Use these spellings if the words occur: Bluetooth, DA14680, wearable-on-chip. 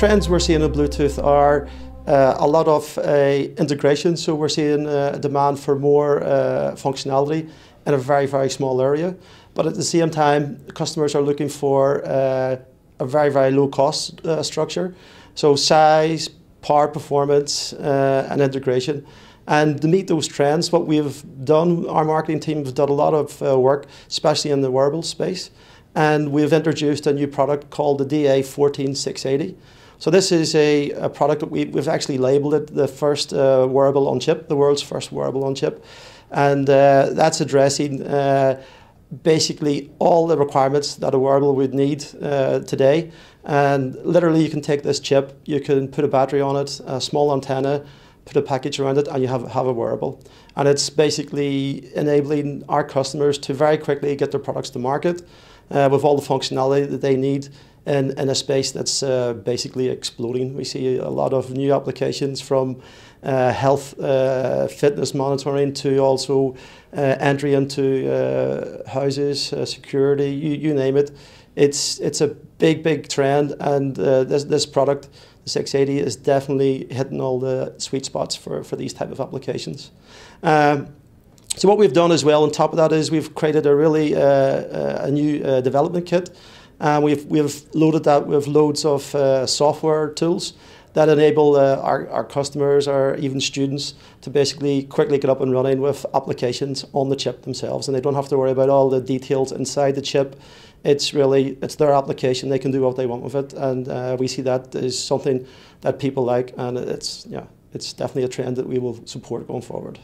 trends we're seeing in Bluetooth are a lot of integration, so we're seeing a demand for more functionality in a very, very small area. But at the same time, customers are looking for a very, very low cost structure. So size, power, performance and integration. And to meet those trends, what we've done, our marketing team has done a lot of work, especially in the wearable space. And we've introduced a new product called the DA14680. So this is a product that we've actually labeled it the first wearable on chip, the world's first wearable on chip. And that's addressing basically all the requirements that a wearable would need today. And literally you can take this chip, you can put a battery on it, a small antenna, put a package around it, and you have a wearable. And it's basically enabling our customers to very quickly get their products to market with all the functionality that they need in a space that's basically exploding. We see a lot of new applications from health, fitness monitoring to also entry into houses, security, you name it. It's a big, big trend, and this product, the 680, is definitely hitting all the sweet spots for these type of applications. So what we've done as well on top of that is we've created a really a new development kit. We've loaded that with loads of software tools that enable our customers or even students to basically quickly get up and running with applications on the chip themselves, and they don't have to worry about all the details inside the chip. It's their application, they can do what they want with it, and we see that is something that people like, and it's definitely a trend that we will support going forward.